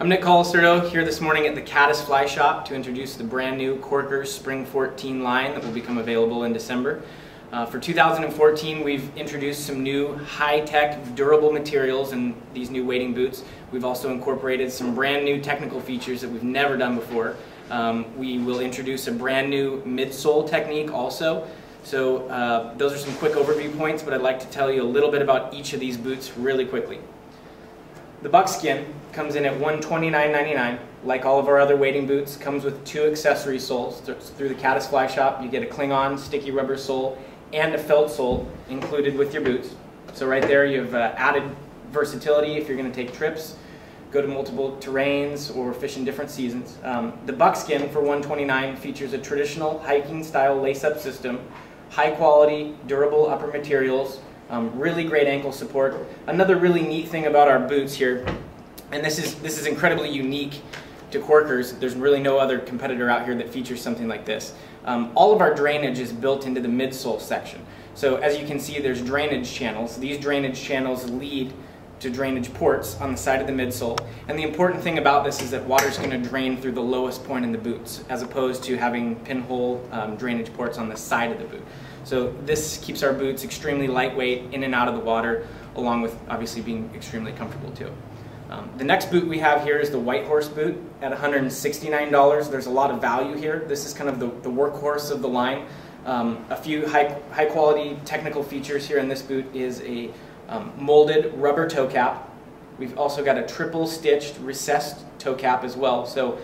I'm Nick Colasurdo, here this morning at the Caddis Fly Shop to introduce the brand new Korkers Spring 14 line that will become available in December. For 2014, we've introduced some new high-tech, durable materials in these new wading boots. We've also incorporated some brand new technical features that we've never done before. We will introduce a brand new midsole technique also. So those are some quick overview points, but I'd like to tell you a little bit about each of these boots really quickly. The Buckskin comes in at $129.99. Like all of our other wading boots, comes with two accessory soles. Through the Caddis Fly Shop, you get a Klingon sticky rubber sole and a felt sole included with your boots. So right there you have added versatility if you're going to take trips, go to multiple terrains, or fish in different seasons. The Buckskin for $129 features a traditional hiking style lace-up system, high quality, durable upper materials, really great ankle support. Another really neat thing about our boots here, and this is incredibly unique to Korkers, there's really no other competitor out here that features something like this. All of our drainage is built into the midsole section. So as you can see, there's drainage channels. These drainage channels lead to drainage ports on the side of the midsole. And the important thing about this is that water's going to drain through the lowest point in the boots, as opposed to having pinhole drainage ports on the side of the boot. So this keeps our boots extremely lightweight in and out of the water, along with obviously being extremely comfortable too. The next boot we have here is the Whitehorse boot at $169. There's a lot of value here. This is kind of the workhorse of the line. A few high quality technical features here in this boot is a molded rubber toe cap. We've also got a triple stitched recessed toe cap as well. So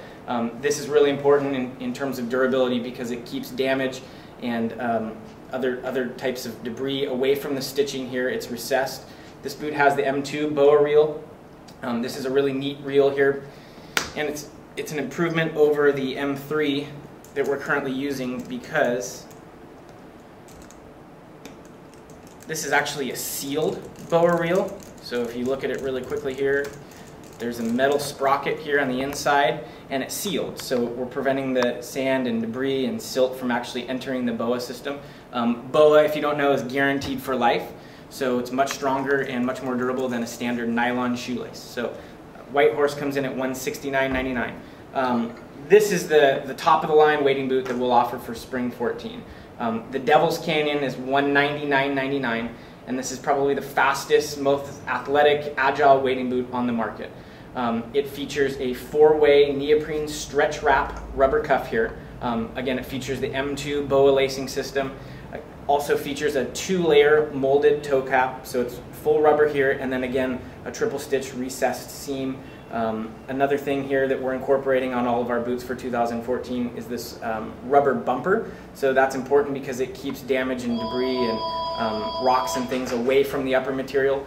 this is really important in terms of durability because it keeps damage and other types of debris away from the stitching here. It's recessed. This boot has the M2 boa reel. This is a really neat reel here, and it's an improvement over the M3 that we're currently using because this is actually a sealed boa reel. So if you look at it really quickly here, there's a metal sprocket here on the inside, and it's sealed. So we're preventing the sand and debris and silt from actually entering the boa system. Boa, if you don't know, is guaranteed for life. So it's much stronger and much more durable than a standard nylon shoelace. So Whitehorse comes in at $169.99. This is the top of the line wading boot that we'll offer for Spring 14. The Devils Canyon is $199.99, and this is probably the fastest, most athletic, agile wading boot on the market. It features a four-way neoprene stretch wrap rubber cuff here. Again, it features the M2 boa lacing system. Also features a two-layer molded toe cap, so it's full rubber here, and then again a triple stitch recessed seam. Another thing here that we're incorporating on all of our boots for 2014 is this rubber bumper. So that's important because it keeps damage and debris and rocks and things away from the upper material.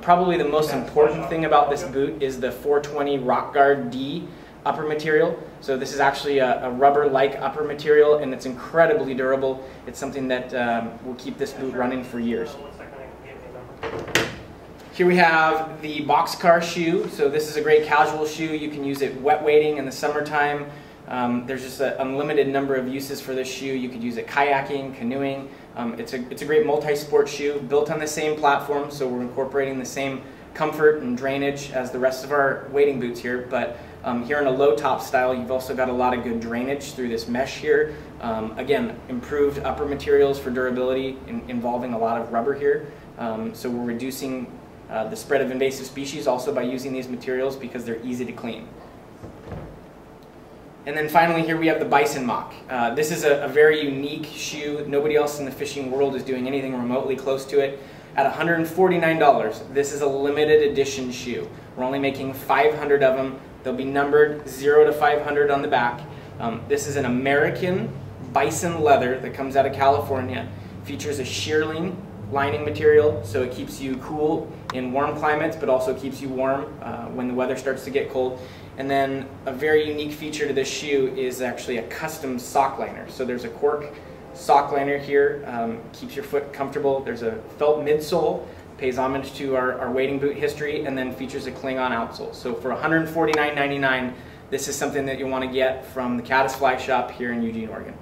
Probably the most important thing about this boot is the 420 Rockguard D upper material. So this is actually a rubber-like upper material, and it's incredibly durable. It's something that will keep this boot running for years. Here we have the Box Car shoe. So this is a great casual shoe. You can use it wet wading in the summertime. There's just an unlimited number of uses for this shoe. You could use it kayaking, canoeing. It's a great multi-sport shoe built on the same platform, so we're incorporating the same comfort and drainage as the rest of our wading boots here, but here in a low top style, you've also got a lot of good drainage through this mesh here. Again, improved upper materials for durability involving a lot of rubber here. So we're reducing the spread of invasive species also by using these materials because they're easy to clean. And then finally here we have the Bison Moc. This is a very unique shoe. Nobody else in the fishing world is doing anything remotely close to it. At $149, this is a limited edition shoe. We're only making 500 of them. They'll be numbered 0 to 500 on the back. This is an American bison leather that comes out of California. Features a shearling lining material, so it keeps you cool in warm climates, but also keeps you warm when the weather starts to get cold. And then a very unique feature to this shoe is actually a custom sock liner. So there's a cork sock liner here, keeps your foot comfortable. There's a felt midsole, pays homage to our wading boot history, and then features a Klingon outsole. So for $149.99, this is something that you'll want to get from the Caddis Fly Shop here in Eugene, Oregon.